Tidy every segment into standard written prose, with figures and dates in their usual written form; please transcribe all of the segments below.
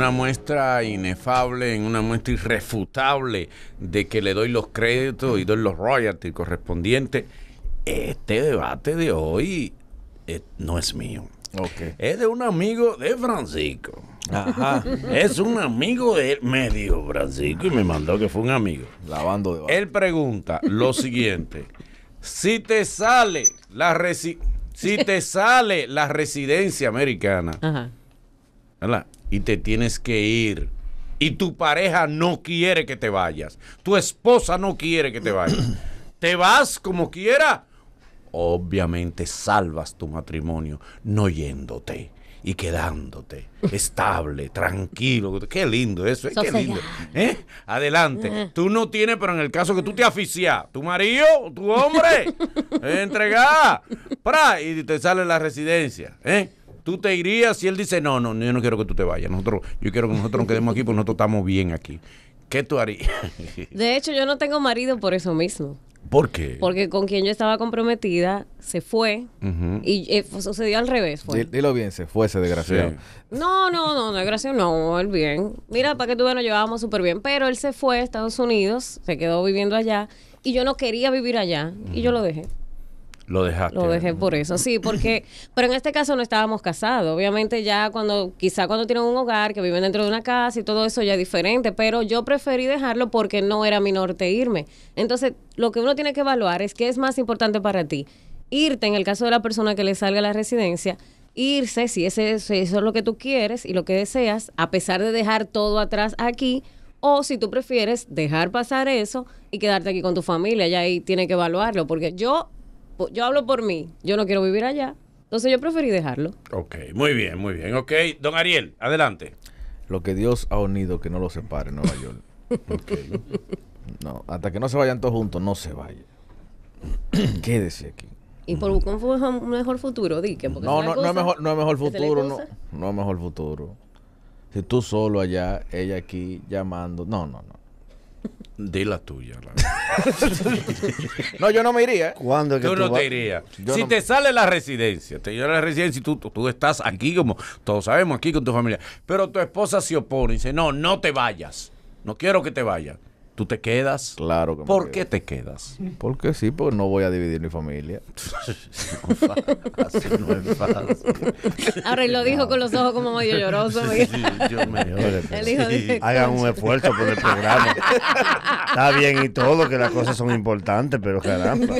una muestra inefable, en una muestra irrefutable de que le doy los créditos y doy los royalties correspondientes. Este debate de hoy no es mío. Okay. Es de un amigo de Francisco. Ajá. Es un amigo de él. Me dijo Francisco y me mandó que fue un amigo. Lavando de barrio. Él pregunta lo siguiente. Si te sale la residencia americana, ajá, ¿verdad? Y te tienes que ir, y tu pareja no quiere que te vayas, tu esposa no quiere que te vayas, te vas como quiera, obviamente salvas tu matrimonio no yéndote y quedándote estable, tranquilo. Qué lindo eso, qué lindo. Adelante. Tú no tienes, pero en el caso que tú te asfixias, tu marido, tu hombre, entregá, y te sale la residencia, tú te irías y él dice, no, no, yo no quiero que tú te vayas. Yo quiero que nosotros nos quedemos aquí porque nosotros estamos bien aquí. ¿Qué tú harías? De hecho, yo no tengo marido por eso mismo. ¿Por qué? Porque con quien yo estaba comprometida se fue, y sucedió al revés. Fue. Dilo bien, se fue ese desgraciado. Sí. No, desgraciado no, él bien. Mira, para que tú veas, nos llevábamos súper bien. Pero él se fue a Estados Unidos, se quedó viviendo allá, y yo no quería vivir allá, y yo lo dejé. Lo dejaste. Lo dejé por eso, sí, porque... Pero en este caso no estábamos casados. Obviamente ya cuando... Quizá cuando tienen un hogar, que viven dentro de una casa y todo eso ya es diferente. Pero yo preferí dejarlo porque no era mi norte irme. Entonces, lo que uno tiene que evaluar es qué es más importante para ti. Irte, en el caso de la persona que le salga la residencia... Irse, si eso es lo que tú quieres y lo que deseas, a pesar de dejar todo atrás aquí... O si tú prefieres dejar pasar eso y quedarte aquí con tu familia. Ya ahí tiene que evaluarlo, porque yo hablo por mí, yo no quiero vivir allá, entonces yo preferí dejarlo. Ok, muy bien, muy bien. Ok, don Ariel, adelante. Lo que Dios ha unido, que no lo separe, Nueva York. Okay. No, hasta que no se vayan todos juntos, no se vayan. Quédese aquí. Y por buscar un mejor futuro, di que porque no es mejor futuro. Si tú solo allá, ella aquí llamando, no. De la tuya. No, yo no me iría. ¿Cuándo es que tú no te irías? Si te sale la residencia, te llega la residencia y tú estás aquí, como todos sabemos, aquí con tu familia, pero tu esposa se opone y dice, no te vayas, no quiero que te vayas. ¿Tú te quedas? Claro que me ¿Por qué te quedas? Porque sí, porque no voy a dividir mi familia. No es fácil. Ahora él lo dijo con los ojos como medio lloroso. Hagan un esfuerzo por el programa. Está bien y todo, que las cosas son importantes, pero caramba.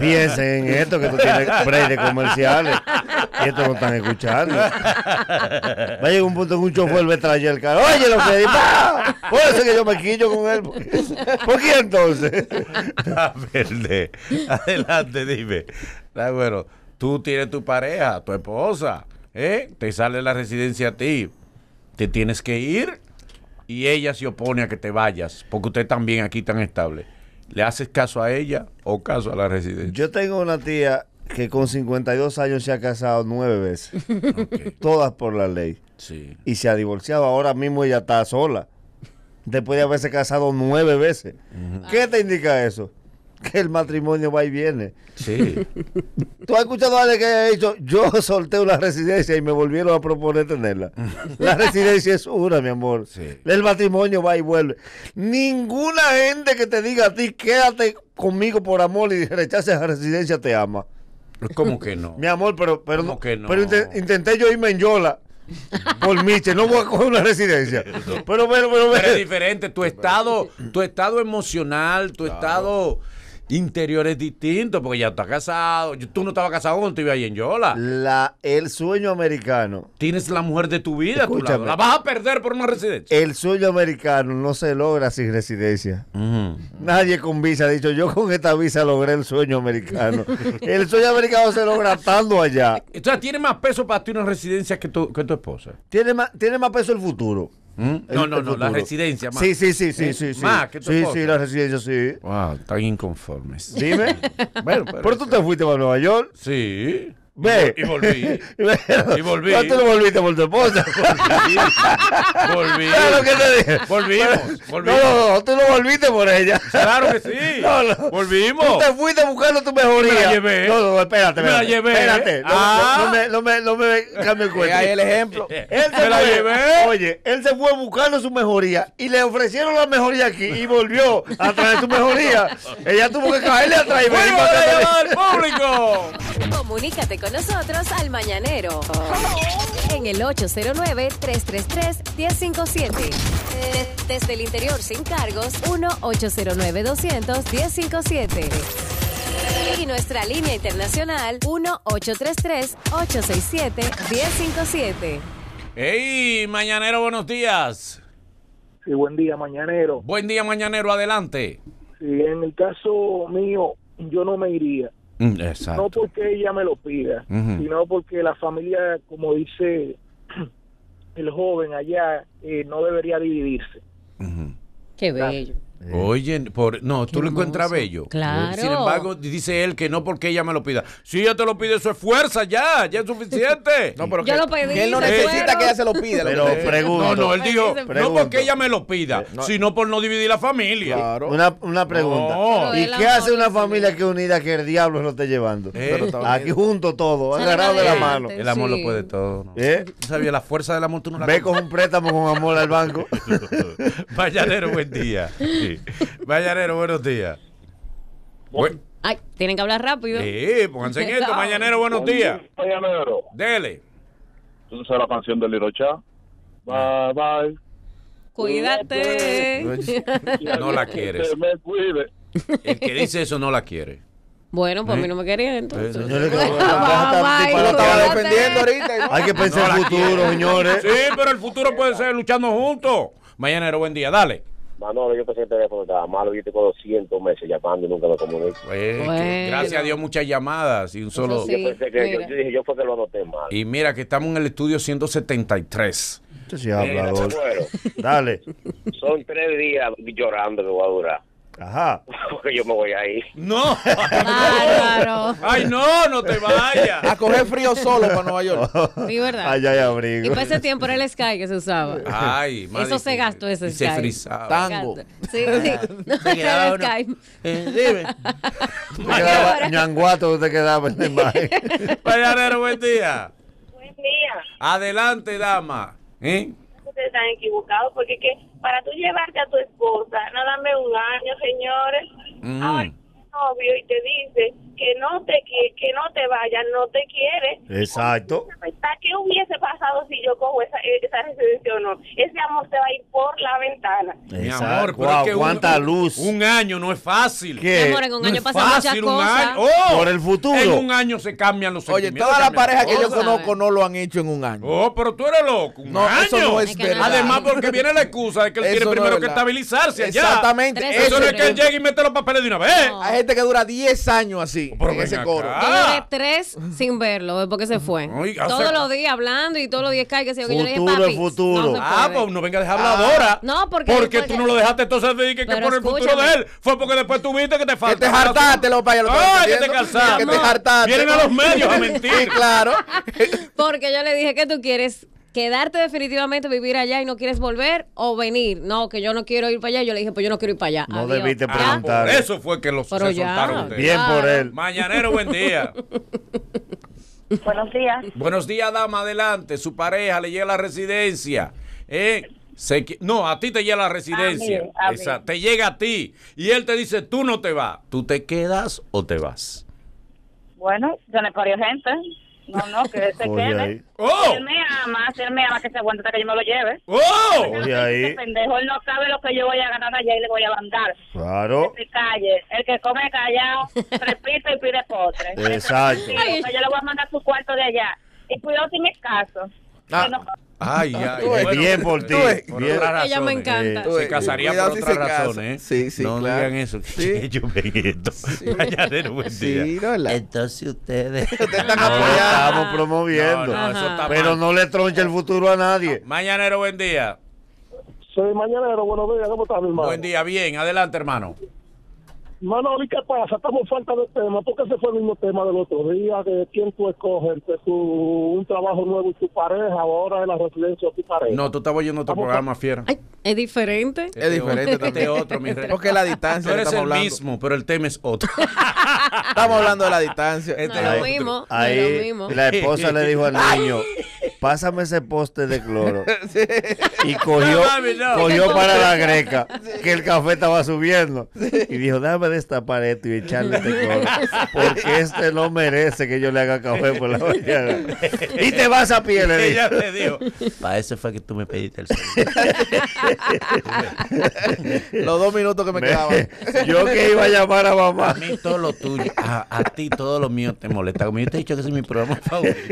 Piensen en esto, que tú tienes break de comerciales. Y esto no están escuchando. Va a llegar un punto que un chofer vuelve a traer el carro. Oye, lo que dice, por eso que yo me quillo con él. ¿Por qué entonces? A ver, adelante, dime. Bueno, tú tienes tu pareja, tu esposa, te sale la residencia a ti, te tienes que ir y ella se opone a que te vayas, porque ustedes también aquí tan estable. ¿Le haces caso a ella o caso a la residencia? Yo tengo una tía que con 52 años se ha casado 9 veces, okay, todas por la ley, sí, y se ha divorciado. Ahora mismo ella está sola. Después de haberse casado 9 veces. ¿Qué te indica eso? Que el matrimonio va y viene. Sí. ¿Tú has escuchado a alguien que haya dicho, yo solté una residencia y me volvieron a proponer tenerla? La residencia es una, mi amor. Sí. El matrimonio va y vuelve. Ninguna gente que te diga a ti, quédate conmigo por amor y rechaces la residencia, te ama. ¿Cómo que no? Mi amor, pero, no, que no? Pero intenté yo irme en Yola. Por Miche, no voy a coger una residencia. Pero es diferente. Tu estado emocional, tu estado interior es distinto, porque ya estás casado. Tú no estabas casado cuando te ibas ahí en Yola. El sueño americano. Tienes la mujer de tu vida a tu lado. La vas a perder por una residencia. El sueño americano no se logra sin residencia. Nadie con visa ha dicho, yo con esta visa logré el sueño americano. El sueño americano se logra estando allá. Entonces, ¿tiene más peso para ti una residencia que tu esposa? Tiene más peso el futuro. No, la residencia más. Sí. Más que tu esposa. Sí, la residencia, sí. Wow, están inconformes. Dime. Bueno, pero tú te fuiste para Nueva York. Sí. Ve. Y volví. Y volví. ¿Tú no volviste por tu esposa? Volví. Claro que te dije. Volvimos. No, tú no volviste por ella. Claro que sí. No. Volvimos. Tú te fuiste buscando tu mejoría. Me la llevé. No, espérate. Me la llevé. Espérate. No me cambie el cuento. Ahí el ejemplo. Me la llevé. Oye, él se fue buscando su mejoría y le ofrecieron la mejoría aquí y volvió a traer su mejoría. Ella tuvo que caerle atrás y venir para acá. ¡Público! Comunícate con nosotros al Mañanero en el 809-333-1057. Desde el interior sin cargos, 1-809-200-1057. Y nuestra línea internacional, 1-833-867-1057. ¡Hey, Mañanero, buenos días! Sí, buen día, Mañanero. Buen día, Mañanero, adelante. Sí, en el caso mío, yo no me iría. Exacto. No porque ella me lo pida, sino porque la familia, como dice el joven allá, no debería dividirse. Qué bello. Oye, no, qué tú hermoso. Lo encuentras bello. Claro. Sin embargo, dice él que no porque ella me lo pida. Si ella te lo pide, eso es fuerza ya es suficiente. No, pero yo lo pedí. Que él no necesita que ella se lo pida. Pero pregunto. No, él dijo, no porque ella me lo pida, sino por no dividir la familia. Claro. Una pregunta. No. ¿Y qué hace una familia que unida que el diablo no esté llevando? Pero aquí junto todo, agarrado de la mano. El amor lo puede todo. ¿No? ¿Sabía la fuerza del amor? Tú no la ve con un préstamo con amor al banco. Mañanero, buen día. Sí. Mañanero, buenos días. Ay, tienen que hablar rápido. Sí, pónganse en esto. Mañanero, buenos días. Mañanero. Dele. ¿Tú sabes la canción del Lirocha? Bye, bye. Cuídate. No la quieres. Que me cuide. El que dice eso no la quiere. Bueno, pues a mí no me querían entonces. Señores, lo estaba defendiendo ahorita. Hay que pensar en el futuro, señores. Sí, pero el futuro puede ser luchando juntos. Mañanero, buen día. Dale. Manolo, yo pensé que el teléfono estaba malo, yo tengo 200 meses llamando y nunca me comunico. Gracias a Dios, muchas llamadas y un solo... Sí, yo dije, yo fue que lo anoté mal. Y mira, que estamos en el estudio 173. Esto sí habla, dale. Son 3 días llorando que voy a durar. Ajá. Porque yo me voy a ir. No. Claro. Ay, no te vayas. A coger frío solo para Nueva York. Sí, verdad. Allá hay abrigo. Y para ese tiempo era el Sky que se usaba. Ay, madre. Eso se gastó, ese Sky. Se frizaba. Tango. Sí. No, era el Sky. Dime. Ñanguato te quedaba en la imagen. Mañanero, buen día. Buen día. Adelante, dama. Ustedes están equivocados porque que para tú llevarte a tu esposa, nada más 1 año, señores. Ahora es novio y te dice que no te vayas, no te quiere. Exacto. ¿Qué hubiese pasado si yo cojo esa residencia o no? Ese amor se va a ir por la ventana. Mi amor, wow, ¿cuánta luz? 1 año no es fácil. ¿Qué? Mi amor, en 1 año pasa muchas cosas. Oh, por el futuro. En 1 año se cambian los sentimientos. Oye, todas las parejas que yo conozco no lo han hecho en 1 año. Oh, pero tú eres loco. Un año. Eso no es verdad. Además, porque viene la excusa de que él quiere primero que estabilizarse. Exactamente. Eso no es que él llegue y mete los papeles de una vez. Hay gente que dura 10 años así. Pero ese coro. Yo duré 3 sin verlo, porque se fue. Todos los días hablando y todos los días cae que se yo le dije, papi, futuro. Pues no venga a dejar habladora. No, porque tú no lo dejaste entonces de que por el futuro de él. Fue porque después tú viste que te faltó. Que te hartaste, los payas. Que te cansaste. Que te hartaste. Vienen a los medios a mentir. Claro. Porque yo le dije que tú quieres quedarte definitivamente, vivir allá y no quieres volver o venir. No, que yo no quiero ir para allá. Yo le dije, pues yo no quiero ir para allá. No debiste preguntar. Por eso fue que los se soltaron. Bien por él. Mañanero, buen día. Buenos días. Buenos días, dama. Adelante. Su pareja le llega a la residencia. No, a ti te llega la residencia. A mí. Esa, te llega a ti. Y él te dice, tú no te vas. ¿Tú te quedas o te vas? Bueno, yo no parió gente. No, que se quede. Si él me ama, que se aguante hasta que yo me lo lleve. Ese pendejo, él no sabe lo que yo voy a ganar allá y le voy a mandar. Claro. Que se calle. El que come callado, repite y pide postre. Exacto. Yo le voy a mandar su cuarto de allá. Y cuidado si me escaso. Ay, bueno, bien por ti. Ella me encanta. Se casaría por otras razones. Sí, no claro. Digan eso. Sí. Yo me quito. Mañanero, buen día. No, entonces ustedes están apoyando. Estamos promoviendo. Eso está pero mal. No le troncha el futuro a nadie. Mañanero, buen día. Soy Mañanero, buenos días. ¿Cómo estás, mi hermano? Buen día, bien. Adelante, hermano. Manoli, ¿qué pasa? Estamos falta de tema. ¿Por qué se fue el mismo tema del otro día? ¿De quién tú escoges? ¿Un trabajo nuevo y tu pareja? ¿Ahora en la residencia de tu pareja? No, tú estás oyendo otro programa, fiera. Ay, ¿es diferente? Es diferente, este otro, mi rey. Porque la distancia no es el mismo, pero el tema es otro. Estamos hablando de la distancia. Mismo, ahí lo mismo. La esposa le dijo al niño, pásame ese poste de cloro. Sí. Y cogió para la greca, que el café estaba subiendo. Sí. Y dijo, dame destapar esto y echarle este cloro, porque este no merece que yo le haga café por la mañana. Y te vas a pie, le dijo. Ella le dijo, para eso fue que tú me pediste el celular. Los 2 minutos que me quedaban. Yo que iba a llamar a mamá. A mí todo lo tuyo, a ti todo lo mío te molesta. Como yo te he dicho que ese es mi programa favorito.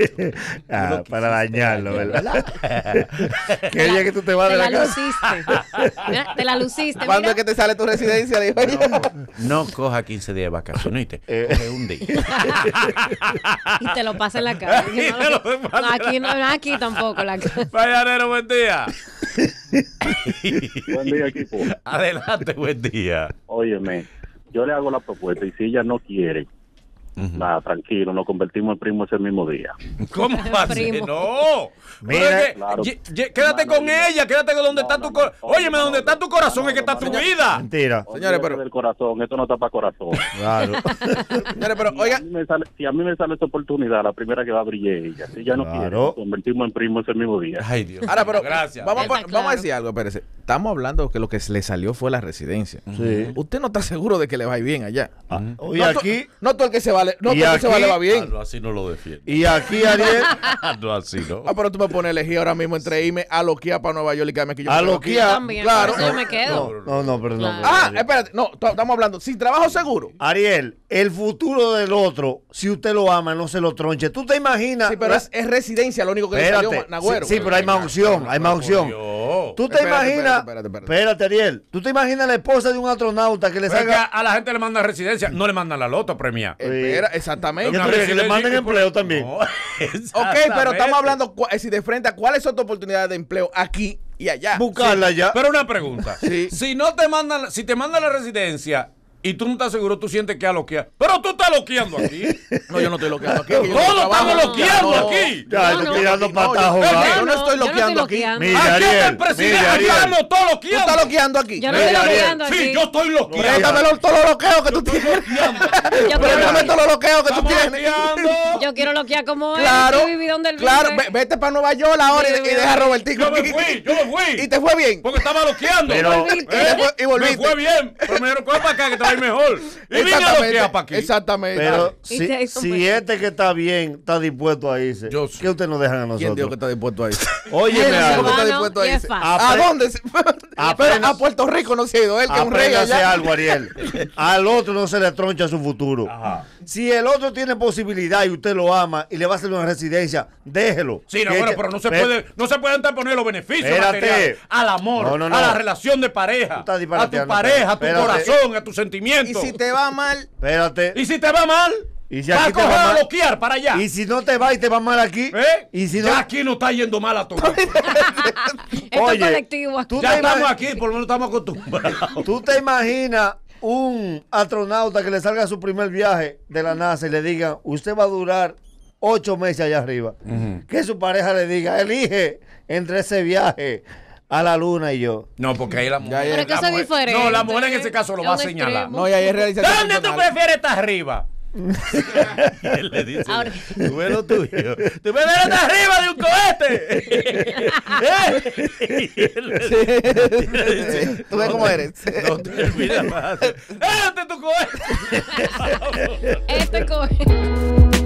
Ah, para dañarlo, ¿verdad? Qué día que tú te vas de la casa. Te la luciste. ¿Cuándo es que te sale tu residencia? No coja 15 días de vacaciones, ¿oíste? Coge un día. Y te lo pasa en la calle. Aquí tampoco la calle. Mañanero, buen día. Buen día, equipo. Adelante, buen día. Óyeme, yo le hago la propuesta y si ella no quiere, nada, tranquilo, nos convertimos en primo ese mismo día. ¿Cómo va a ser? No. Mira, claro. Quédate con ella, quédate con donde está tu corazón. Óyeme, donde está tu corazón es que está tu vida. Mentira. Señores, pero del corazón, esto no está para corazón. Claro. Señores, pero oiga, si a mí me sale esta oportunidad, la primera que va a brillar ella. Si ya no quiere, nos convertimos en primo ese mismo día. Ay, Dios. Ahora, pero gracias. Vamos a decir algo, espérese. Estamos hablando que lo que le salió fue la residencia. Sí. Usted no está seguro de que le va a ir bien allá. Y aquí, no todo el que se vale. No, pero se vale, va bien. Hazlo así, no lo defiendo. Y aquí, Ariel. Hazlo así, ¿no? Ah, pero tú me pones a elegir ahora mismo entre irme a Loquía para Nueva York y quedarme aquí. A Loquía, claro. Yo me quedo. No, perdón. Claro. Espérate. No, estamos hablando. Sin trabajo seguro. Ariel, el futuro del otro, si usted lo ama, no se lo tronche. ¿Tú te imaginas? Sí, pero es residencia lo único que le salió, Nagüero. Sí, pero hay más opción. Hay más opción. ¿Tú te imaginas? Espérate, Ariel. ¿Tú te imaginas la esposa de un astronauta que le salga? A la gente le mandan residencia, no le mandan la loto premia. Exactamente. Que le manden empleo también. No, ok, pero estamos hablando si de frente a cuáles son tus oportunidades de empleo aquí y allá. Buscarla allá. Pero una pregunta. Si no te mandan, si te mandan la residencia y tú no estás seguro, tú sientes que a loquear. Pero tú estás loqueando aquí. No, yo no estoy loqueando aquí. Todos estamos loqueando aquí. Ya, yo estoy dando patajos. Yo no estoy loqueando aquí. Mira, Ariel. Mira, Ariel. Tú estás loqueando aquí. Yo no estoy loqueando aquí. Sí, yo estoy loqueando. Préstame todos los loqueos que tú tienes. Préstame todos los loqueos que tú tienes. Yo quiero loquear como él. Claro. Claro, vete para Nueva York ahora y deja a Robertico. Yo me fui. ¿Y te fue bien? Porque estaba loqueando. Y volviste. Me fue bien. Pero me dieron para acá que estaba mejor. Y mira lo que es para aquí. Exactamente. Pero si este que está bien está dispuesto a irse, ¿qué usted nos dejan a nosotros? ¿Quién dijo que está dispuesto a irse? Oye, está dispuesto a irse? ¿A dónde? A Puerto Rico no se ha ido él, que es un rey allá. Algo, Ariel. Al otro no se le troncha su futuro. Ajá. Si el otro tiene posibilidad y usted lo ama y le va a hacer una residencia, déjelo. Sí, no, bueno, pero no se puede anteponer los beneficios materiales al amor, a la relación de pareja, a tu pareja, a tu corazón, a tu sentimiento. Y si te va mal, espérate. Y si te va mal, ¿y si aquí te va a bloquear para allá? Y si no te va y te va mal aquí, ¿y si no? Ya aquí no está yendo mal a todos. Oye, ya estamos aquí, por lo menos estamos acostumbrados. ¿Tú te imaginas un astronauta que le salga su primer viaje de la NASA y le digan, usted va a durar 8 meses allá arriba? Que su pareja le diga, elige entre ese viaje a la luna y yo. No, porque ahí la mujer. Pero es que eso es diferente. No, la mujer en ese caso lo va a señalar. No, y ahí es realización. ¿Dónde tú prefieres estar arriba? Y él le dice, tú ves lo tuyo. Tú me verás arriba de un cohete. Y él le dice, tú ves cómo eres. No termina más. Este es tu cohete. Este cohete.